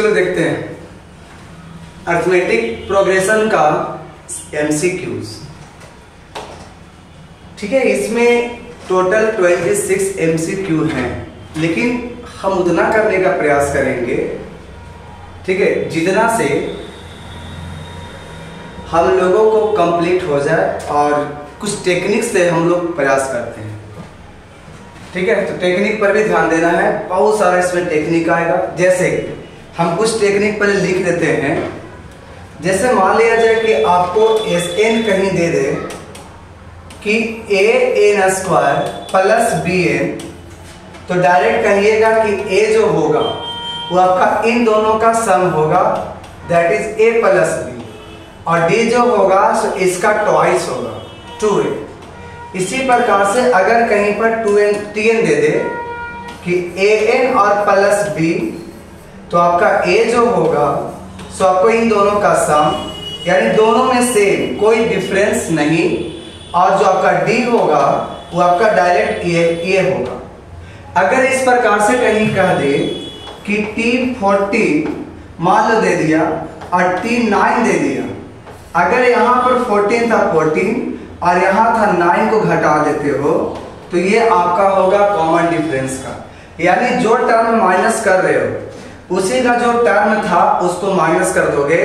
चलो देखते हैं अर्थमेटिक प्रोग्रेशन का MCQs। ठीक है, इसमें टोटल 26 MCQ हैं, लेकिन हम उतना करने का प्रयास करेंगे, ठीक है, जितना से हम लोगों को कंप्लीट हो जाए, और कुछ टेक्निक से हम लोग प्रयास करते हैं। ठीक है, तो टेक्निक पर भी ध्यान देना है, बहुत सारा इसमें टेक्निक आएगा। जैसे हम कुछ टेक्निक पर लिख देते हैं, जैसे मान लिया जाए कि आपको SN कहीं दे दे कि AN² प्लस BN, तो डायरेक्ट कहिएगा कि A जो होगा वो आपका इन दोनों का सम होगा, that is A plus B, और D जो होगा सो इसका ट्वाइस होगा, 2A। इसी प्रकार से अगर कहीं पर 2N दे दे कि AN और प्लस B, तो आपका A जो होगा सो आपको इन दोनों का सम, यानी दोनों में सेम, कोई डिफरेंस नहीं, और जो आपका D होगा वो आपका डायरेक्ट A होगा। अगर इस प्रकार से कहीं कह दे कि T14 मान लो दे दिया और T9 दे दिया, अगर यहाँ पर 14 था 14 और यहाँ था 9 को घटा देते हो तो ये आपका होगा कॉमन डिफरेंस का, यानी जो टर्म माइनस कर रहे हो उसी का जो टर्म था उसको माइनस कर दोगे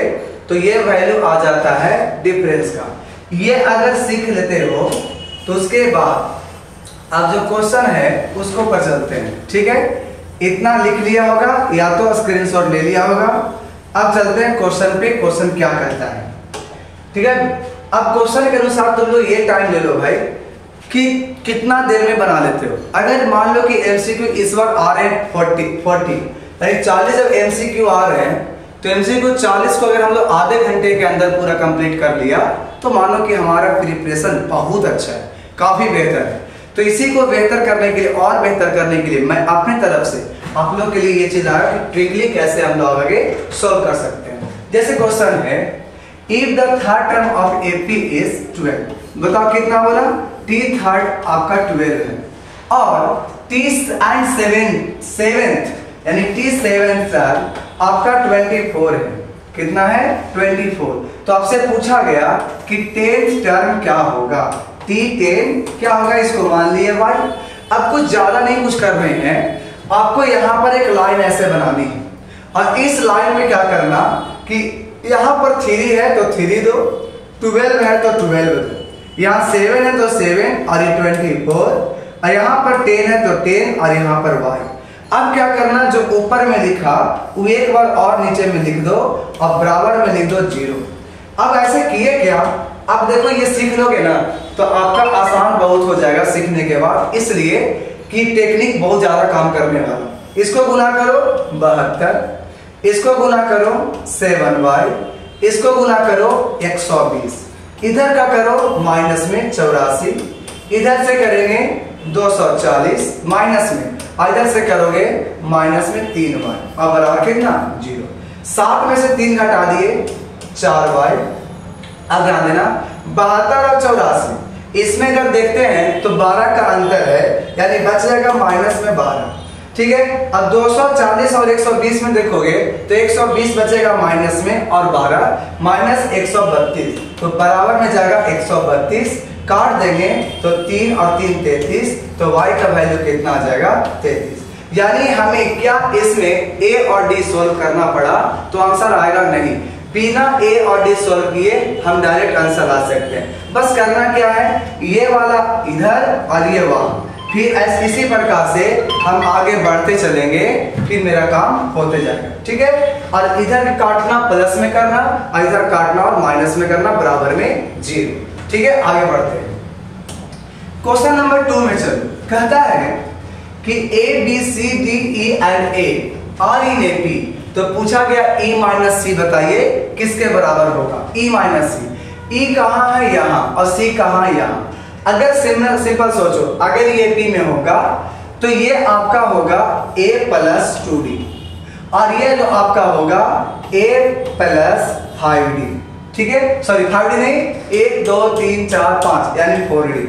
तो ये वैल्यू आ जाता है डिफरेंस का। ये अगर सीख लेते हो तो उसके बाद अब जो क्वेश्चन है उसको पर चलते हैं। ठीक है, इतना लिख लिया होगा या तो स्क्रीनशॉट ले लिया होगा। अब चलते हैं क्वेश्चन पे, क्वेश्चन क्या कहता है। ठीक है, अब क्वेश्चन के अनुसार तुम लोग ये टाइम ले लो भाई कि कितना देर में बना लेते हो। अगर मान लो कि MCQ इस वक्त आ रहे हैं 40 यानी 40 जब MCQ आ रहे हैं, तो MCQ 40 को अगर हम लोग आधे घंटे के अंदर पूरा कंप्लीट कर लिया तो मानो कि हमारा प्रिपरेशन बहुत अच्छा है, काफ़ी बेहतर है। तो इसी को बेहतर करने के लिए और बेहतर करने के लिए मैं अपने तरफ से आप लोगों के लिए ये चीज़ आया कि ट्रिकली कैसे हम लोग आगे सॉल्व कर सकते हैं। जैसे क्वेश्चन है, If the third term of AP is 12, बताओ कितना बोला, T third आपका 12 है और T and 7th यानी T7th term आपका 24 है। कितना है, 24। तो आपसे पूछा गया कि 10th term क्या होगा, T10 क्या होगा, इसको मान लिए भाई। अब कुछ ज्यादा नहीं कुछ कर रहे हैं, आपको यहाँ पर एक लाइन ऐसे बनानी है और इस लाइन में क्या करना कि यहाँ पर 3 है तो 3 दो, 12 है तो 12 दो, यहाँ 7 है तो 7 और ये 24, और यहाँ पर 10 है तो 10 और यहाँ पर y। अब क्या करना, जो ऊपर में लिखा वो एक बार और नीचे में लिख दो और बराबर में लिख दो 0। अब ऐसे किए क्या, अब देखो ये सीख लोगे ना तो आपका आसान बहुत हो जाएगा सीखने के बाद, इसलिए कि टेक्निक बहुत ज़्यादा काम करने वाला। इसको गुना करो 72, इसको गुना करो 7y, इसको गुना करो 120, इधर का करो माइनस में 84, इधर से करेंगे 240 माइनस में और इधर से करोगे माइनस में 3y और बराबर कितना, 0। 7 में से 3 घटा दिए 4y। अब ध्यान देना 72 और 84 इसमें अगर देखते हैं तो 12 का अंतर है, यानी बच जाएगा माइनस में 12। ठीक है, अब 240 और 120 में देखोगे तो 120 बचेगा माइनस में और 12 माइनस 132 तो बराबर में जाएगा 132, काट देंगे तो 3 और 3 33, तो y का वैल्यू कितना आ जाएगा, 33। यानी हमें क्या इसमें a और d सोल्व करना पड़ा तो आंसर आएगा नहीं, बिना a और d सोल्व किए हम डायरेक्ट आंसर ला सकते हैं। बस करना क्या है, ये वाला इधर और ये वहाँ, फिर इसी प्रकार से हम आगे बढ़ते चलेंगे, फिर मेरा काम होते जाएगा। ठीक है, और इधर काटना प्लस में करना और इधर काटना और माइनस में करना, बराबर में 0। ठीक है, आगे बढ़ते हैं क्वेश्चन नंबर 2 में। चलो, कहता है कि A B C D E and A और इन AP, तो पूछा गया E - C बताइए किसके बराबर होगा। E - C, E कहाँ है, यहाँ, और C कहाँ, यहाँ। अगर सिंपल सोचो, अगर ये P में होगा तो ये आपका होगा A प्लस 2D और ये जो आपका होगा A प्लस 5D। ठीक है, सॉरी 5D नहीं, 1 2 3 4 5 यानी 4D।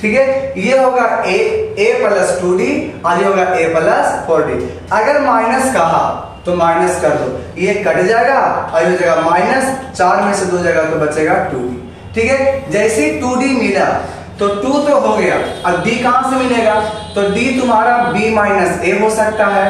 ठीक है, ये होगा A प्लस 2D और ये होगा A प्लस 4D। अगर माइनस कहा तो माइनस कर दो, ये कट जाएगा और ये जगह माइनस, 4 में से 2 जगह तो बचेगा 2d। ठीक है, जैसे 2d मिला तो 2 तो हो गया, अब d कहां से मिलेगा? तो d तुम्हारा b माइनस a हो सकता है,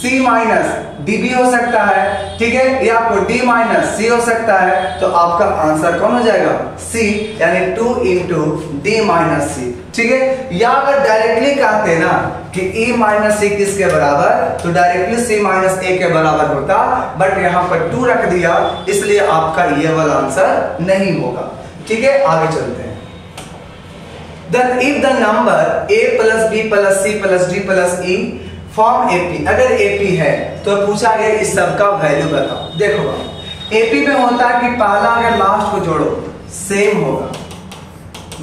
c माइनस db हो सकता है, ठीक है, या आपको d माइनस c हो सकता है। तो आपका आंसर कौन हो जाएगा? c, यानी 2 इंटू d माइनस c। ठीक है, या अगर डायरेक्टली कहते हैं ना कि e माइनस c किसके बराबर, तो डायरेक्टली c माइनस a के बराबर होता, बट यहाँ पर 2 रख दिया इसलिए आपका ये वाला आंसर नहीं होगा। ठीक है, आगे चलते हैं। Then if the number a plus b plus c plus d plus e form AP, अगर AP है तो पूछा गया इस सब का वैल्यू बताओ। देखो AP में होता है कि पहला अगर लास्ट को जोड़ो सेम होगा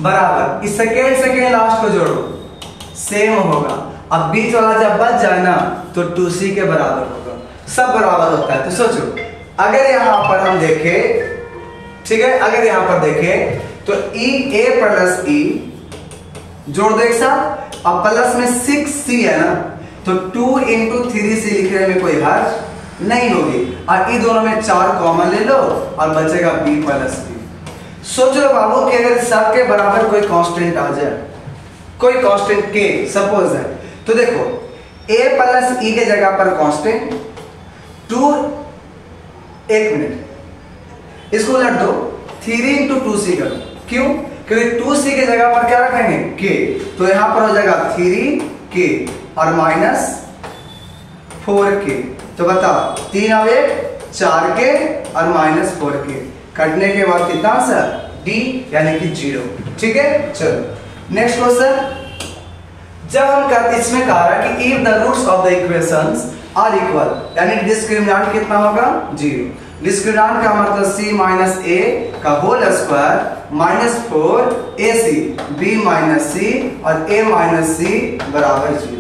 बराबर, इस सेकेंड लास्ट को जोड़ो सेम होगा, अब बीच वाला जब बच जाए ना तो 2c के बराबर होगा, सब बराबर होता है। तो सोचो अगर यहाँ पर हम देखें, ठीक है, अगर यहाँ पर देखें तो e a प्लस e जोड़ दो एक साथ, अब प्लस में 6c है ना, तो 2 इंटू 3c लिखने में कोई हर्ज नहीं होगी, और इन दोनों में 4 कॉमन ले लो और बचेगा b प्लस b। सोचो बाबू कि अगर सब के बराबर कोई कांस्टेंट आ जाए, कोई कांस्टेंट k सपोज है, तो देखो a प्लस e के जगह पर कांस्टेंट 2, एक मिनट इसको उलट दो, 3 इंटू 2c करो, क्यों? क्योंकि 2c के जगह पर क्या रखेंगे k, तो यहाँ पर हो जाएगा 3k और माइनस 4k। तो बताओ 3 और 1 4k और माइनस 4k कटने के बाद कितना सर d, यानी कि 0। ठीक है, चलो नेक्स्ट क्वेश्चन। जब हम कहते इसमें कह रहा है कि if the roots of the equations are equal, यानी डिस्क्रिमिनेंट कितना होगा 0। डिस्क्रिमिनेंट का मतलब c माइनस a का whole square minus 4ac b minus c और a माइनस c बराबर 0।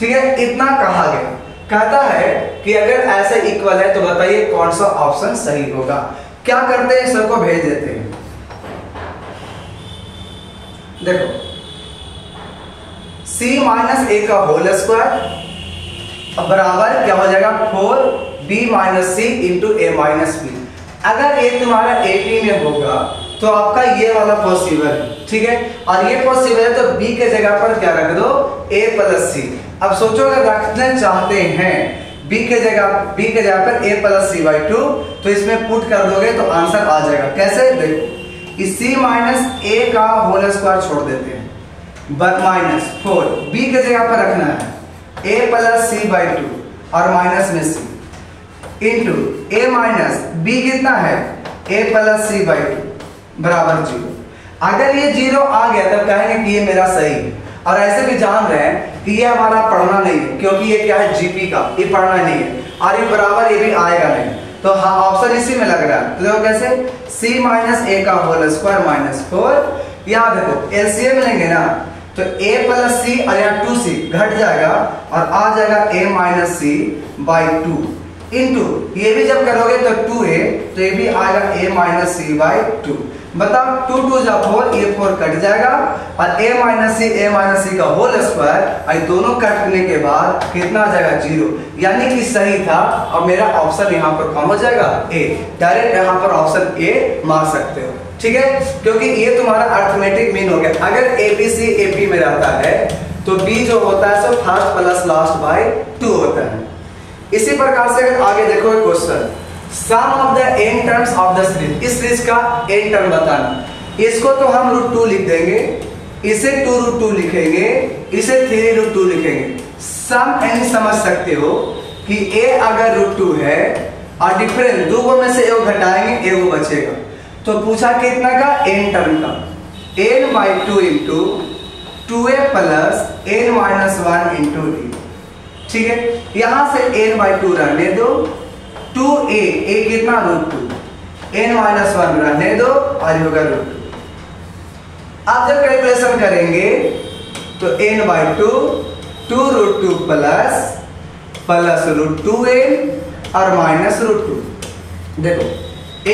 ठीक है, इतना कहा गया। कहता है कि अगर ऐसे इक्वल है तो बताइए कौन सा ऑप्शन सही होगा। क्या करते हैं, सबको भेज देते हैं। देखो c माइनस a का होल स्क्वायर बराबर क्या हो जाएगा 4b-c into a-b। अगर ये तुम्हारा AP में होगा तो आपका ये वाला पॉसिबल है, ठीक है, और ये पॉसिबल है तो b के जगह पर क्या रख दो a plus c। अब सोचो अगर रखना चाहते हैं b के जगह पर a plus c by 2 तो इसमें पुट कर दोगे तो आंसर आ जाएगा। कैसे? देखो इस c माइनस a का होल स्क्वायर छोड़ देते हैं, बट माइनस 4b के जगह पर रखना है a plus c by 2 और माइनस में c इंटू ए माइनस बी कितना है ए प्लस सी बाई 2 बराबर 0। अगर ये 0 आ गया तब कहेंगे कि ये मेरा सही है, और ऐसे भी जान रहे हैं कि ये हमारा पढ़ना नहीं है क्योंकि ये क्या है जीपी का, ये पढ़ना नहीं है, और ये बराबर ये भी आएगा नहीं, तो हाँ ऑप्शन इसी में लग रहा है। तो देखो कैसे सी माइनस ए का होल स्क्वायर माइनस 4, यहाँ देखो एलसीएम लेंगे ना तो a प्लस सी और यहाँ 2c घट जाएगा और आ जाएगा a minus C by 2 into ये भी जब करोगे तो 2a, तो ये भी आएगा a माइनस सी बाई 2। बताओ 2 2 जा 4, ये 4 कट जाएगा और a माइनस सी का होल स्क्वायर आई दोनों कटने के बाद कितना आ जाएगा 0, यानी कि सही था। और मेरा ऑप्शन यहाँ पर कौन हो जाएगा a, डायरेक्ट यहाँ पर ऑप्शन a मार सकते हो। ठीक है, क्योंकि ये तुम्हारा अर्थमेटिक मीन हो गया। अगर abc ap में रहता है तो b जो होता है सो फर्स्ट प्लस लास्ट बाई 2 होता है। इसी प्रकार से अगर आगे देखो question sum of the n terms of the series, इस सीरीज का एन टर्म बताना। इसको तो हम √2 लिख देंगे, इसे 2√2 लिखेंगे, इसे 3√2 लिखेंगे। सम यानी समझ सकते हो कि a अगर √2 है और डिफरेंस दो को में से एक घटाएंगे एक बचेगा, तो पूछा कितना का एन टर्म का n by 2 into 2a plus n minus 1 into D. ठीक है, यहां से n बाई 2 रहने दो, 2a a कितना √2 n माइनस 1 रहने दो और होगा √2। आप जब कैलकुलेशन करेंगे तो n बाई 2 2√2 प्लस √2n और माइनस √2। देखो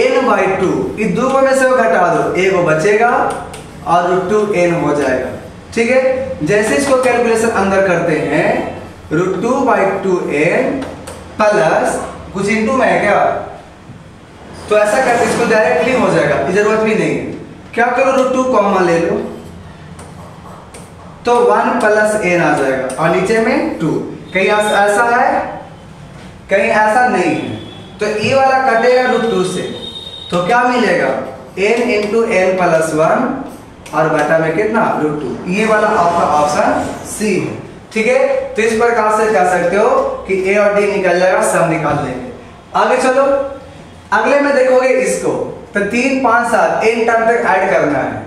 n बाई 2 इस दो को में से घटा दो a को बचेगा और √2n हो जाएगा। ठीक है, जैसे इसको कैलकुलेशन अंदर करते हैं √2 बाई 2n प्लस कुछ इंटू में है क्या, तो ऐसा कर इसको डायरेक्टली हो जाएगा, की जरूरत भी नहीं है। क्या करो रूट टू कॉमन ले लो तो 1 प्लस n आ जाएगा और नीचे में 2। कहीं ऐसा है, कहीं ऐसा नहीं है, तो ये वाला कटेगा रूट 2 से, तो क्या मिलेगा n into n प्लस 1 और बटा में कितना रूट 2। ये वाला आपका ऑप्शन सी है, ठीक है। तो इस प्रकार से कह सकते हो कि a और d निकल जाएगा, सब निकाल लेंगे। आगे चलो, अगले में देखोगे इसको तो 3, 5, 7 n टर्म तक ऐड करना है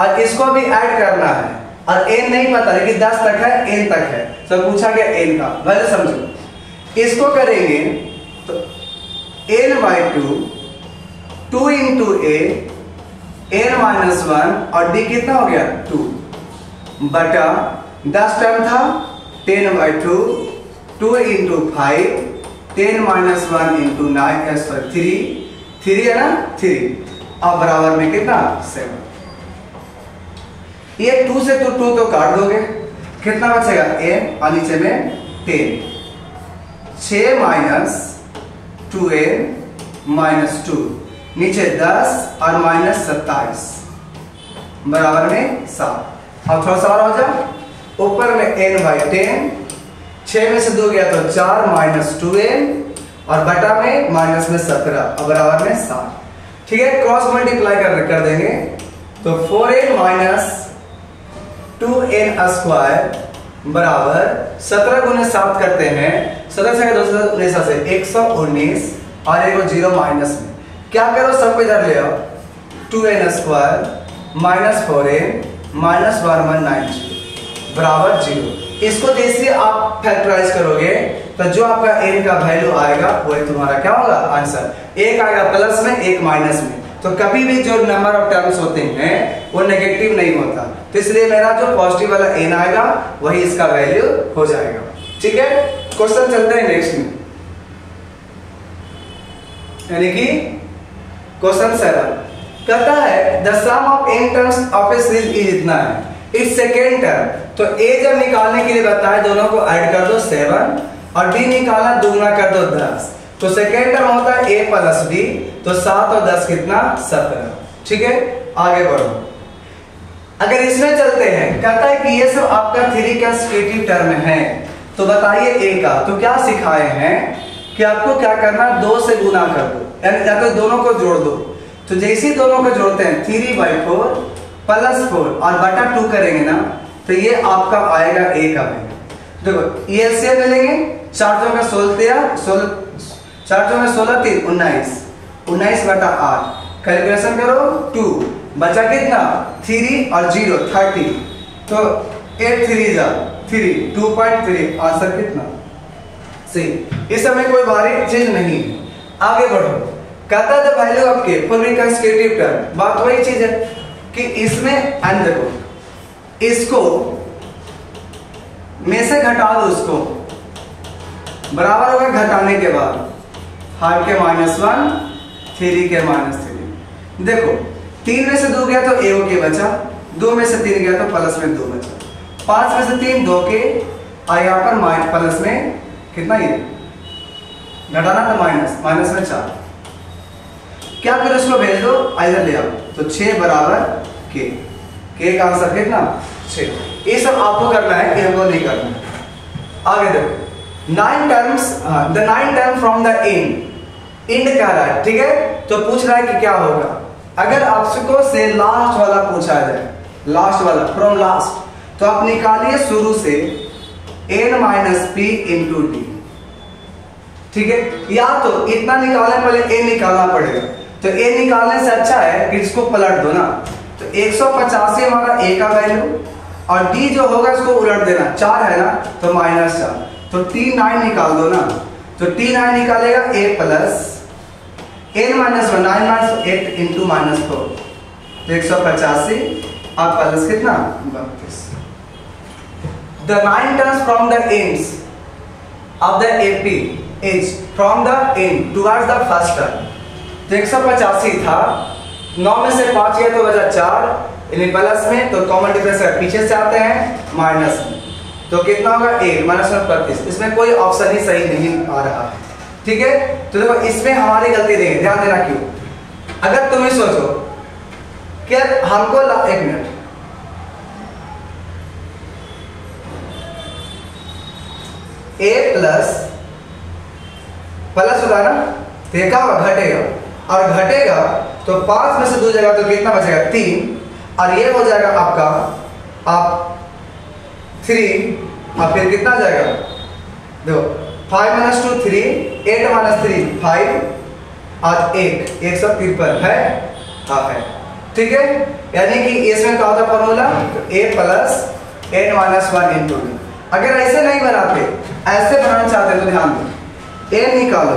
और इसको भी ऐड करना है और n नहीं पता लेकिन 10 तक है, n तक है, तो पूछा गया n का वैल्यू समझो। इसको करेंगे तो n/2 2 into a n-1 और d कितना हो गया 2 बटा 10 टर्म था 10/2 2 into 5 10 - 1 into 9 3 3 है ना 3 और बराबर में कितना 7। ये 2 से तो 2 तो काट दोगे, कितना बचेगा n और नीचे में 10 6 - 2n - 2 नीचे 10 और -27 बराबर में 7। अब थोड़ा सा और हो जाए, ऊपर में n/10 6 में से 2 गया तो 4 -2n और बटा में माइनस में 17 और बराबर में 7, ठीक है। क्रॉस मल्टीप्लाई कर देंगे तो 4n - 2n² बराबर 17 × 7 करते हैं, 17 से 219 से 119 और एक 0 माइनस में। क्या करो सब पे इधर ले आओ 2n² - 4n - 119 बराबर 0। इसको जैसे आप फैक्टराइज करोगे तो जो आपका n का वैल्यू आएगा वही तुम्हारा क्या होगा आंसर। एक आएगा प्लस में, एक माइनस में, तो कभी भी जो नंबर ऑफ टर्म्स होते हैं वो नेगेटिव नहीं होता, तो इसलिए मेरा जो पॉजिटिव वाला n आएगा वही इसका वैल्यू हो जाएगा, ठीक है। क्वेश्चन चलते हैं नेक्स्ट में, यानी कि क्वेश्चन 7 कहता है the sum of n terms of a series is इतना है इस सेकेंड टर्म, तो a जब निकालने के लिए बताया दोनों को ऐड कर दो 7 और d निकालना दोगुना कर दो 10, तो सेकेंड टर्म होता है a + b, तो 7 और 10 कितना 17, ठीक है। आगे बढ़ो, अगर इसमें चलते हैं कहता है कि ये सब आपका 3 कंसेक्यूटिव टर्म है, तो बताइए a का, तो क्या सिखाए हैं कि आपको क्या करना 2 से गुना कर दो, यानी या तो दोनों को जोड़ दो, तो जैसे दोनों को जोड़ते हैं 3/4 + 4 और बटा 2 करेंगे ना तो ये आपका आएगा a का वैल्यू। देखो ये से मिलेंगे 4 × 16 = 19 19/8 कैलकुलेशन करो 2 बचा कितना 3 और 0 30, तो 2.3 आंसर कितना सही। इस समय कोई भारी चीज नहीं। आगे बढ़ो, कहता है वैल्यू आपके फुल कंसेक्यूटिव टर्म, बात वही चीज है कि इसमें एंड देखो इसको में से घटा दो, उसको बराबर होगा घटाने के बाद 5 के - 1 3 के - 3। देखो 3 में से 2 गया तो a के बचा, 2 में से 3 गया तो प्लस में 2 बचा, 5 में से 3 2 के और यहाँ पर माइनस प्लस में कितना ये घटाना तो माइनस में 4। क्या करो इसको भेज दो इधर ले आओ तो 6 बराबर k का आंसर कितना 6। ये सब आपको करना है कि हमको नहीं करना है। आगे देखो 9 टर्म फ्रॉम द एंड कह रहा है, ठीक है। तो पूछ रहा है कि क्या होगा अगर आपको से लास्ट वाला पूछा जाए, लास्ट वाला फ्रॉम लास्ट, तो आप निकालिए शुरू से n - p × d, ठीक है। या तो इतना निकालने पहले a निकालना पड़ेगा, तो a निकालने से अच्छा है कि इसको पलट दो ना, तो 185 हमारा a का वैल्यू और d जो होगा इसको उलट देना, 4 है ना तो -4, तो 39 निकाल दो ना, तो 39 निकालेगा a + n - 9 - 8 × - 4 तो 185 और प्लस कितना 32। The 9 terms from the ends of the AP is from the end towards the first term, तो 185 था, 9 में से 5 गया तो बचा 4 यानी प्लस में, तो कॉमन डिफरेंस पीछे से आते हैं माइनस में, तो कितना होगा 1 - 32। इसमें कोई ऑप्शन ही सही नहीं आ रहा है। ठीक है। तो देखो इसमें हमारी गलती देगी, ध्यान देना क्यों। अगर तुम ही सोचो कि हमको एक मिनट, a प्लस प्लस होगा ना, देखा होगा घटेगा और घटेगा तो 5 में से 2 जाएगा तो कितना बचेगा 3 और ये हो जाएगा आपका आप 3 और फिर कितना जाएगा देखो 5 - 2 3 8 - 3 5 और 1 153 है हाफ है ठीक है। यानी कि इसमें क्या होता है formula a plus n - 1 into d। अगर ऐसे नहीं बनाते ऐसे बनाना चाहते तो ध्यान दो, a निकालो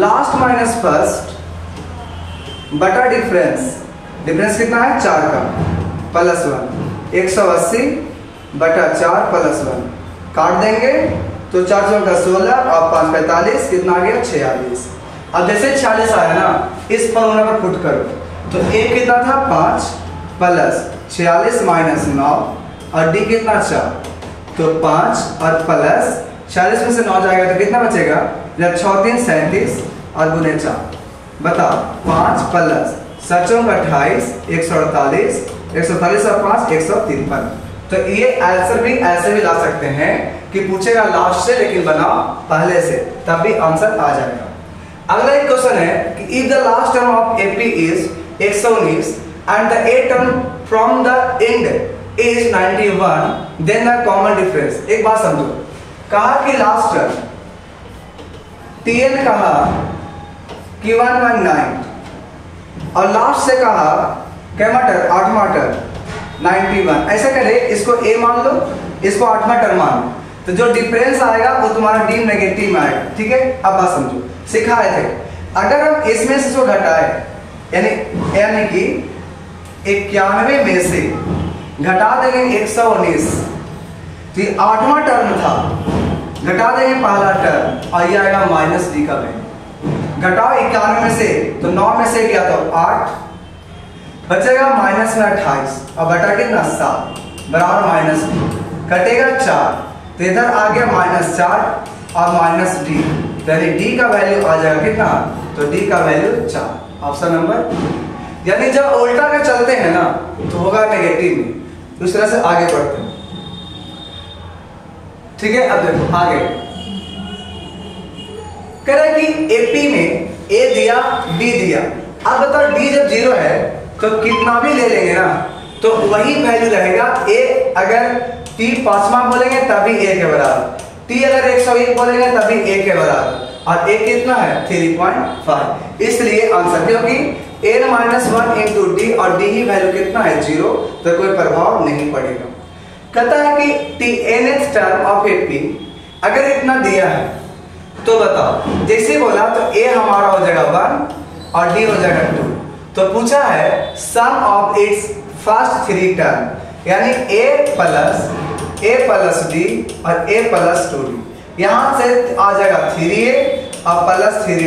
लास्ट माइनस फर्स्ट बटा डिफरेंस, डिफरेंस कितना है 4 का प्लस 1 180 बटा 4 प्लस 1 काट देंगे तो 4 × 16 और 5 45 कितना आ गया 46। अब जैसे 46 आया ना इस फॉर्मूला पर पुट करो तो a कितना था 5 प्लस 46 - 9 और d कितना 4 तो 5 और प्लस 46 में से 9 जाएगा तो कितना बचेगा 6 × 3 = 37 और गुने 4 बताओ 5 प्लस 28 148 और 5 153। तो ये आंसर भी ऐसे भी ला सकते हैं कि पूछेगा लास्ट से लेकिन बनाओ पहले से तब भी आंसर आ जाएगा। अगला एक क्वेश्चन है कि if the last term of AP is 119 and the eight term from the end is 91 then the common difference। एक बात समझो, कहा कि लास्ट टर्म TN कहा कि 119 और लास्ट से कहा कैमाटर आठवां टर्म 91। ऐसा करे इसको a मान लो इसको आठवां टर्म मान लो तो जो डिफरेंस आएगा वो तुम्हारा d नेगेटिव में आएगा ठीक है। अब बात समझो सिखाए थे अगर हम इसमें से इसको घटाए यानी कि 91 में से घटा देंगे 119 तो ये 8वां टर्म था घटा देंगे पहला टर्म और ये आएगा -d का वैल्यू। घटाओ 91 में से तो 9 में से गया तो 8 बचेगा -28 और बटा कितना 7 बराबर -d कटेगा 4 तो इधर आ गया -4 और -d यानी d का वैल्यू आ जाएगा कितना तो d का वैल्यू 4 ऑप्शन नंबर। यानी जब उल्टा का चलते हैं ना तो होगा नेगेटिव में उस तरह से आगे बढ़ते हैं ठीक है। अब देखो आगे कह रहा कि एपी में a दिया d दिया, अब बताओ d जब 0 है तो कितना भी ले लेंगे ना तो वही वैल्यू रहेगा a। अगर t 5वां बोलेंगे तभी a के बराबर, t अगर 101 बोलेंगे तभी a के बराबर और a कितना है 3.5 इसलिए आंसर क्योंकि n - 1 × d और d ही वैल्यू कितना है 0 तो कोई प्रभाव नहीं पड़ेगा। कहता है कि tnth टर्म ऑफ AP अगर इतना दिया है तो बताओ जैसे बोला तो a हमारा हो जाएगा 1 और d हो जाएगा 2 तो पूछा है sum of its first 3 term यानी a प्लस d और a प्लस 2d। यहां से आ जाएगा 3a और प्लस 3d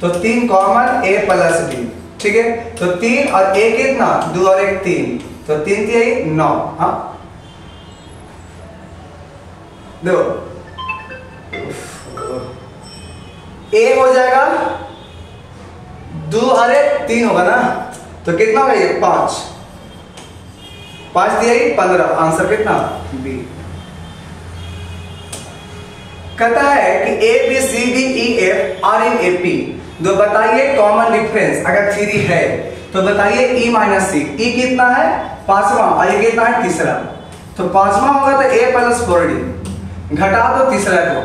तो 3 कॉमन a प्लस d ठीक है। तो 3 और 1 कितना 2 और 1 3 तो 3 × 3 = 9 हाँ देखो a हो जाएगा 2 और 1 3 होगा ना तो कितना होगा ये 5 15 आंसर कितना b। कहता है कि ABCDEF आर इन AP तो बताइए कॉमन डिफरेंस अगर 3 है तो बताइए E - C। E कितना है 5वां और ये कितना है 3रा तो 5वां होगा तो A + 4d घटा दो 3रा को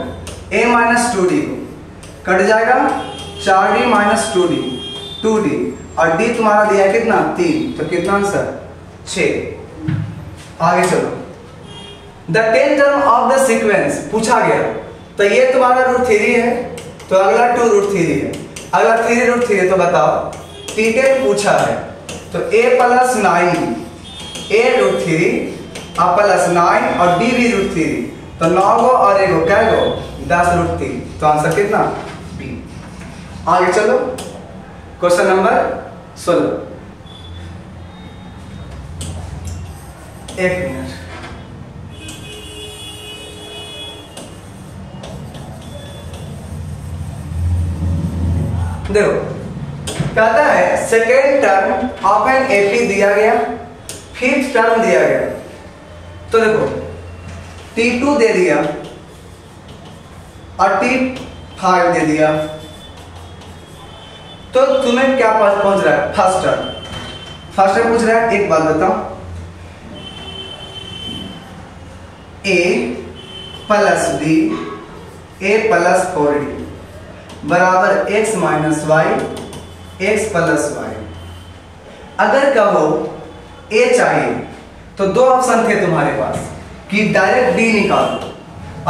A - 2d को कट जाएगा 4d - 2d 2d और d तुम्हारा दिया कितना 3 तो कितना आंसर 6। आगे चलो the 10th term of the sequence पूछा गया तो ये तुम्हारा √3 है तो अगला 2 √3 है अगला 3 √3 है तो बताओ t10 पूछा है तो a + 9 a √3 + 9 और d भी √3 तो 9 को और 1 को क्या हो 10 √3 तो आंसर कितना b। आगे चलो क्वेश्चन नंबर 16 एक मिनट देखो कहता है second term of an AP दिया गया, फिफ्थ टर्म दिया गया। तो देखो T2 दे दिया और T5 दे दिया, तो तुम्हें क्या पहुंच रहा है? First term. फर्स्ट टर्म पूछ रहा है। एक बात बताओ, A + B A + 4D = X - Y X + Y। अगर कहो A चाहिए तो दो ऑप्शन थे तुम्हारे पास कि डायरेक्ट D निकाल दो,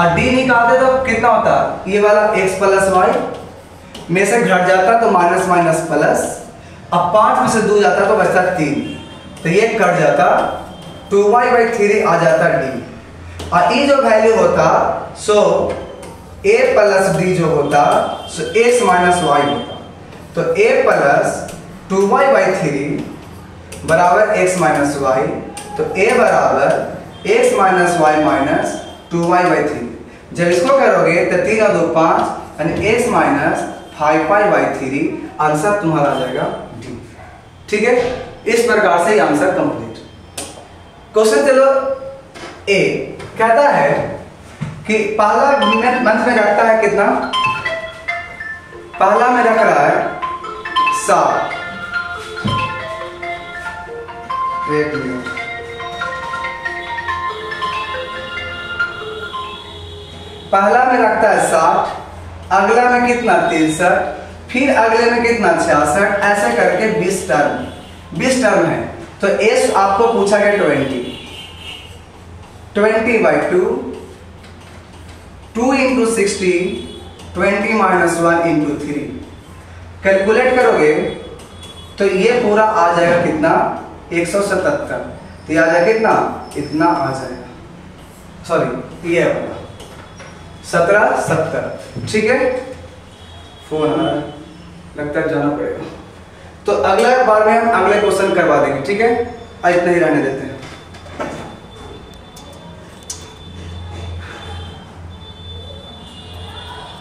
और D निकालते तो कितना होता? ये वाला X + Y में से घट जाता तो --+, अब 5 में से 2 जाता तो बचता 3, तो ये कट जाता 2y/3 आ जाता D, और ये जो वैल्यू होता सो A + D जो होता सो X - Y होता। तो A + 2y/3 = X - Y, तो A = X - Y - 2y/3। जब इसको करोगे तो 3 और 2 5, यानी X - 5y/3 आंसर तुम्हारा आ जाएगा D। ठीक है, इस प्रकार से आंसर कंप्लीट। क्वेश्चन चलो A कहता है कि पहला मंथ में रखता है कितना? पहला में रख रहा है 7। पहला में रखता है 60, अगला में कितना 63, फिर अगले में कितना 66, ऐसे करके 20 टर्म है। तो एस आपको पूछा गया 20 20/2, 2 × 60, 20 - 1 × 3। कैलकुलेट करोगे तो ये पूरा आ जाएगा कितना? 177। तो ये आ जाएगा कितना? इतना आ जाएगा, सॉरी ये 17। ठीक है, फोन लगता है जाना पड़ेगा, तो अगला बार में हम अगले क्वेश्चन करवा देंगे। ठीक है, आज इतना ही रहने देते हैं।